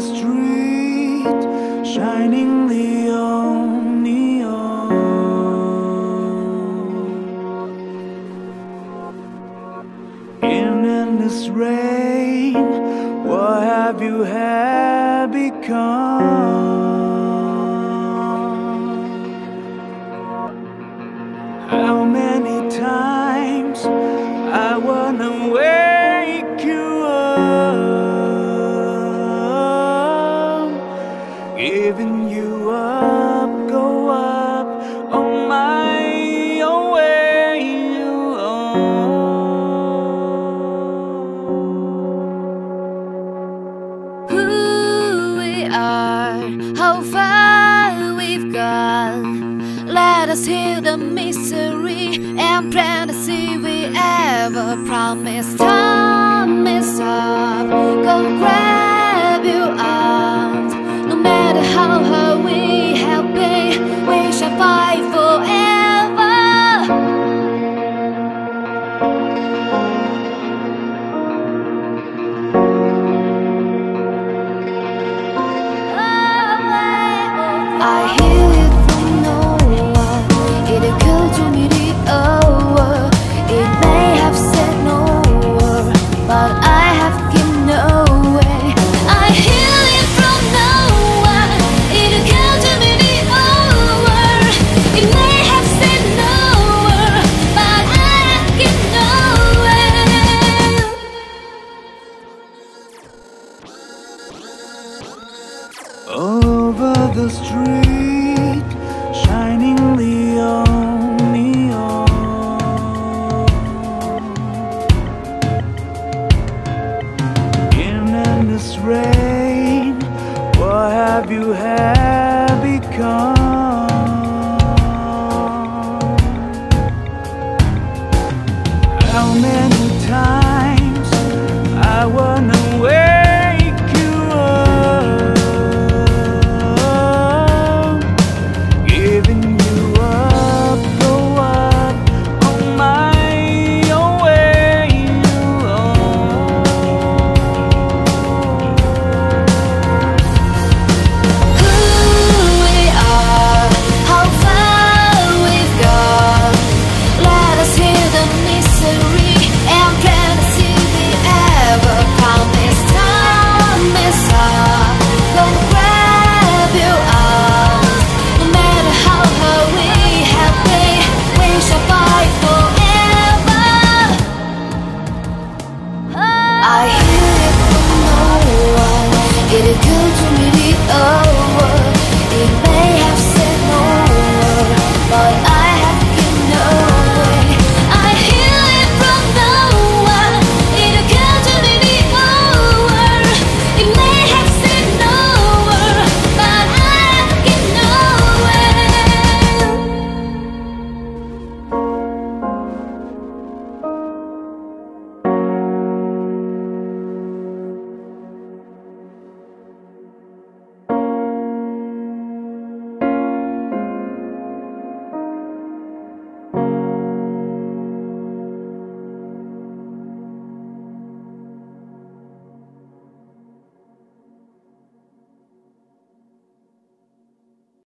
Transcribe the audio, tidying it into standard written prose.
the street, shining neon, neon. In endless rain, what have you had become? How many times I wanna wake you up, giving you up, go up on my own way, you own. Who we are, how far we've gone. Let us heal the misery and plant a seed we ever promised. Time is up, go grab your arms. No matter how hard we have been, we shall fight forever. I hear over the street.